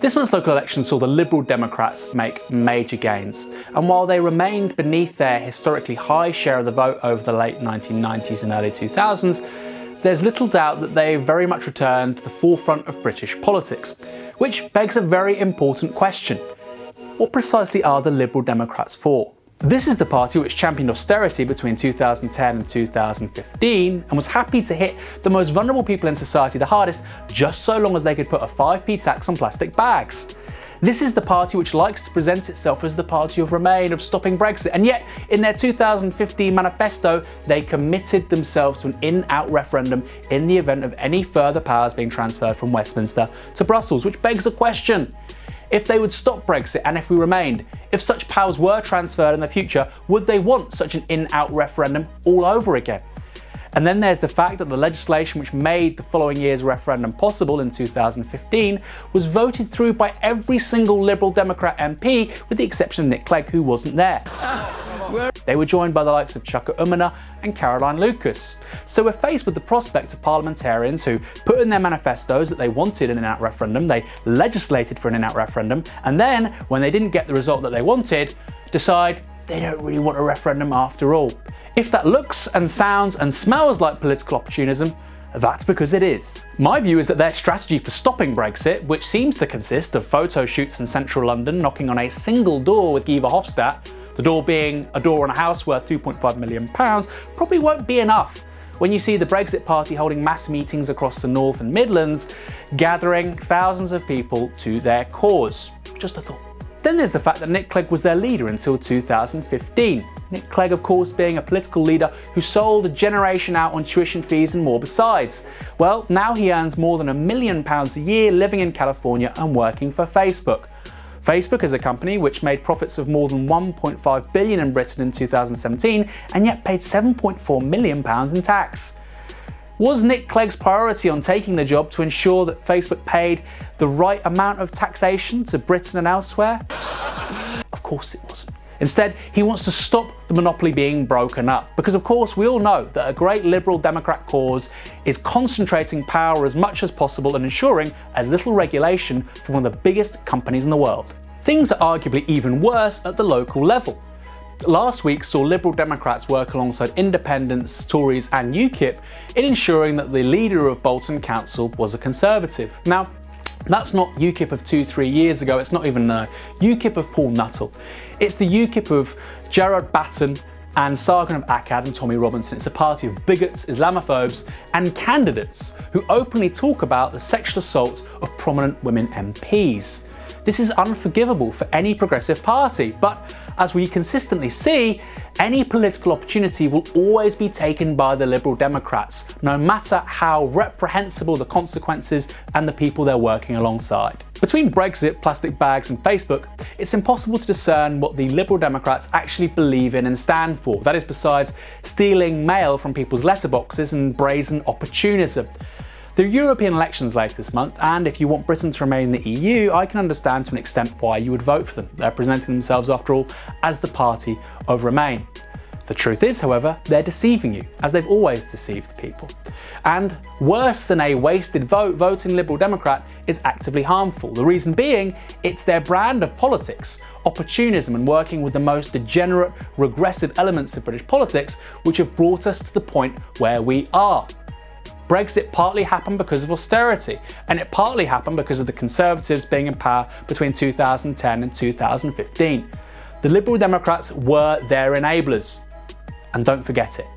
This month's local election saw the Liberal Democrats make major gains, and while they remained beneath their historically high share of the vote over the late 1990s and early 2000s, there's little doubt that they very much returned to the forefront of British politics, which begs a very important question. What precisely are the Liberal Democrats for? This is the party which championed austerity between 2010 and 2015 and was happy to hit the most vulnerable people in society the hardest just so long as they could put a 5p tax on plastic bags. This is the party which likes to present itself as the party of Remain, of stopping Brexit, and yet in their 2015 manifesto they committed themselves to an in-out referendum in the event of any further powers being transferred from Westminster to Brussels, which begs a question. If they would stop Brexit and if we remained, if such powers were transferred in the future, would they want such an in-out referendum all over again? And then there's the fact that the legislation which made the following year's referendum possible in 2015 was voted through by every single Liberal Democrat MP with the exception of Nick Clegg, who wasn't there. They were joined by the likes of Chuka Umunna and Caroline Lucas. So we're faced with the prospect of parliamentarians who put in their manifestos that they wanted an in-out referendum, they legislated for an in-out referendum, and then, when they didn't get the result that they wanted, decide they don't really want a referendum after all. If that looks and sounds and smells like political opportunism, that's because it is. My view is that their strategy for stopping Brexit, which seems to consist of photo shoots in central London knocking on a single door with Guy Verhofstadt, the door being a door on a house worth £2.5 million, probably won't be enough when you see the Brexit Party holding mass meetings across the North and Midlands, gathering thousands of people to their cause. Just a thought. Then there's the fact that Nick Clegg was their leader until 2015. Nick Clegg, of course, being a political leader who sold a generation out on tuition fees and more besides. well, now he earns more than £1 million a year living in California and working for Facebook. Facebook is a company which made profits of more than £1.5 billion in Britain in 2017 and yet paid £7.4 million in tax. Was Nick Clegg's priority on taking the job to ensure that Facebook paid the right amount of taxation to Britain and elsewhere? Of course it wasn't. Instead, he wants to stop the monopoly being broken up, because of course we all know that a great Liberal Democrat cause is concentrating power as much as possible and ensuring as little regulation for one of the biggest companies in the world. Things are arguably even worse at the local level. Last week saw Liberal Democrats work alongside Independents, Tories and UKIP in ensuring that the leader of Bolton Council was a Conservative. Now, that's not UKIP of 2-3 years ago, it's not even the UKIP of Paul Nuttall. It's the UKIP of Gerard Batten and Sargon of Akkad and Tommy Robinson. It's a party of bigots, Islamophobes and candidates who openly talk about the sexual assaults of prominent women MPs. This is unforgivable for any progressive party, but as we consistently see, any political opportunity will always be taken by the Liberal Democrats, no matter how reprehensible the consequences and the people they're working alongside. Between Brexit, plastic bags and Facebook, it's impossible to discern what the Liberal Democrats actually believe in and stand for. That is, besides stealing mail from people's letterboxes and brazen opportunism. There are European elections later this month, and if you want Britain to remain in the EU, I can understand to an extent why you would vote for them. They're presenting themselves, after all, as the party of Remain. The truth is, however, they're deceiving you, as they've always deceived people. And worse than a wasted vote, voting Liberal Democrat is actively harmful. The reason being, it's their brand of politics, opportunism and working with the most degenerate, regressive elements of British politics, which have brought us to the point where we are. Brexit partly happened because of austerity, and it partly happened because of the Conservatives being in power between 2010 and 2015. The Liberal Democrats were their enablers, and don't forget it.